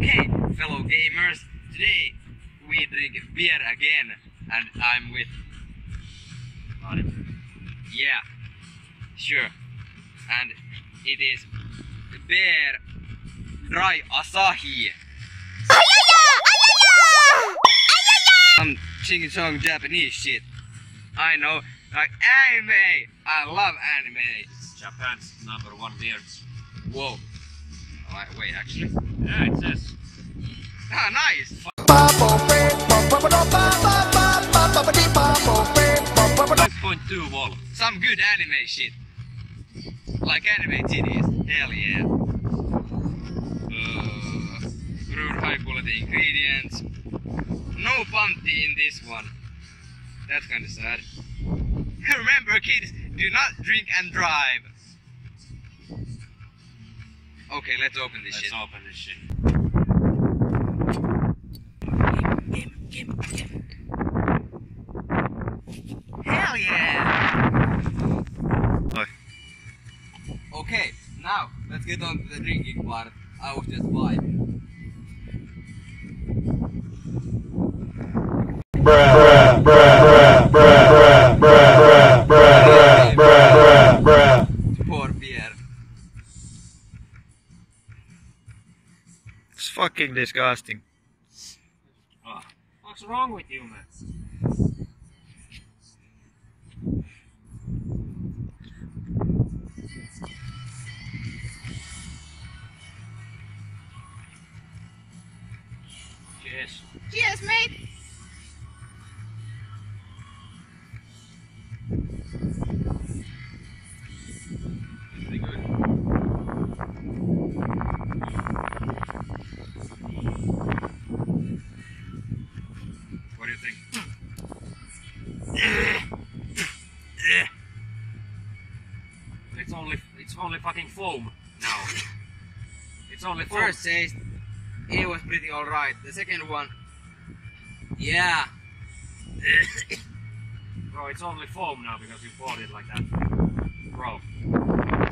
Okay, fellow gamers, today we drink beer again, and I'm with... Yeah, sure. And it is beer dry Asahi. Some ching-chong Japanese shit. I know, like anime. I love anime. Japan's #1 beer. Whoa. Wait, actually. Yeah, it says. Ah, nice! .2 wall. Some good anime shit. Like anime titties. Hell yeah. Brewed high quality ingredients. No bounty in this one. That's kinda sad. Remember kids, do not drink and drive. Okay, let's open this shit. Let's open this shit. Hell yeah! Okay, now let's get on to the drinking part. I was just vibing. It's fucking disgusting. Oh. What's wrong with you, man? Cheers. Cheers, mate. It's only fucking foam now. It's only foam. First taste, it was pretty alright. The second one, yeah. Bro, it's only foam now because you bought it like that. Bro, that's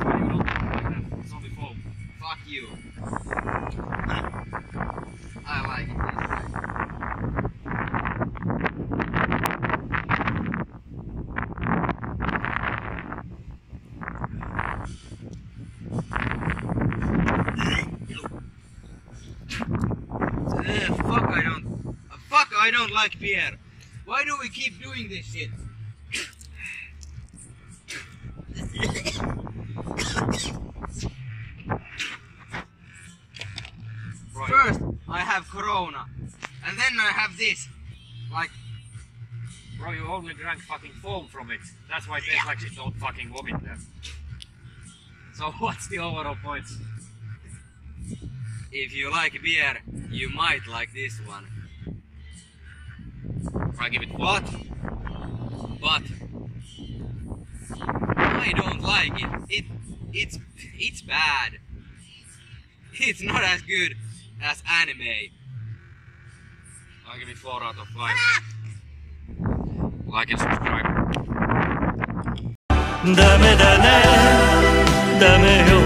why you don't like that. It's only foam. Fuck you. I like it. This. Fuck I don't like beer. Why do we keep doing this shit? Right. First I have Corona and then I have this. Like bro, you only drank fucking foam from it. That's why it tastes like you don't fucking vomit there. So what's the overall point? If you like beer, you might like this one. I give it what? But I don't like it. It's bad. It's not as good as anime. I give it 4 out of 5. Like and subscribe.